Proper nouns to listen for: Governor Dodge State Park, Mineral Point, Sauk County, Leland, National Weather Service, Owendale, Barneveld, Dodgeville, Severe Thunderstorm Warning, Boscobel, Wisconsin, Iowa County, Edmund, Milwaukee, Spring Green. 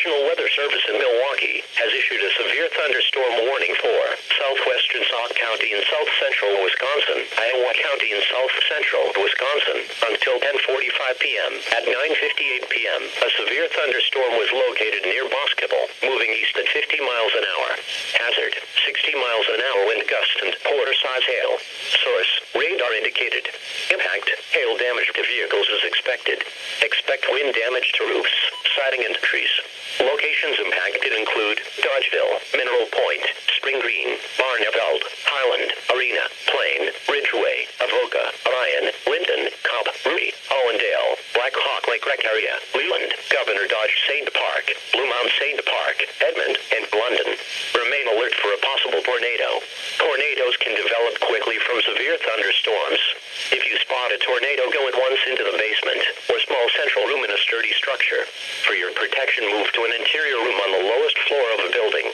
National Weather Service in Milwaukee has issued a severe thunderstorm warning for southwestern Sauk County and south central Wisconsin, Iowa County and south central Wisconsin until 10:45 p.m. At 9:58 p.m., a severe thunderstorm was located near Boscobel, moving east at 50 miles an hour. Hazard, 60 miles an hour wind gusts and quarter-size hail. Source, radar indicated. Impact, hail damage to vehicles is expected. Expect wind damage to roofs, siding, and trees. Locations impacted include Dodgeville, Mineral Point, Spring Green, Barneveld, Highland, Arena, Plain, Ridgeway, Avoca, Ryan, Linden, Cobb, Rudy, Owendale, Black Hawk Lake Rec Area, Leland, Governor Dodge State Park, Blue Mound State Park, Edmund, and London. Remain alert for a possible tornado. Tornadoes can develop quickly from severe thunderstorms. If you spot a tornado, go at once into the basement or small central room in a sturdy structure. For your protection, move to an interior room on the lowest floor of a building.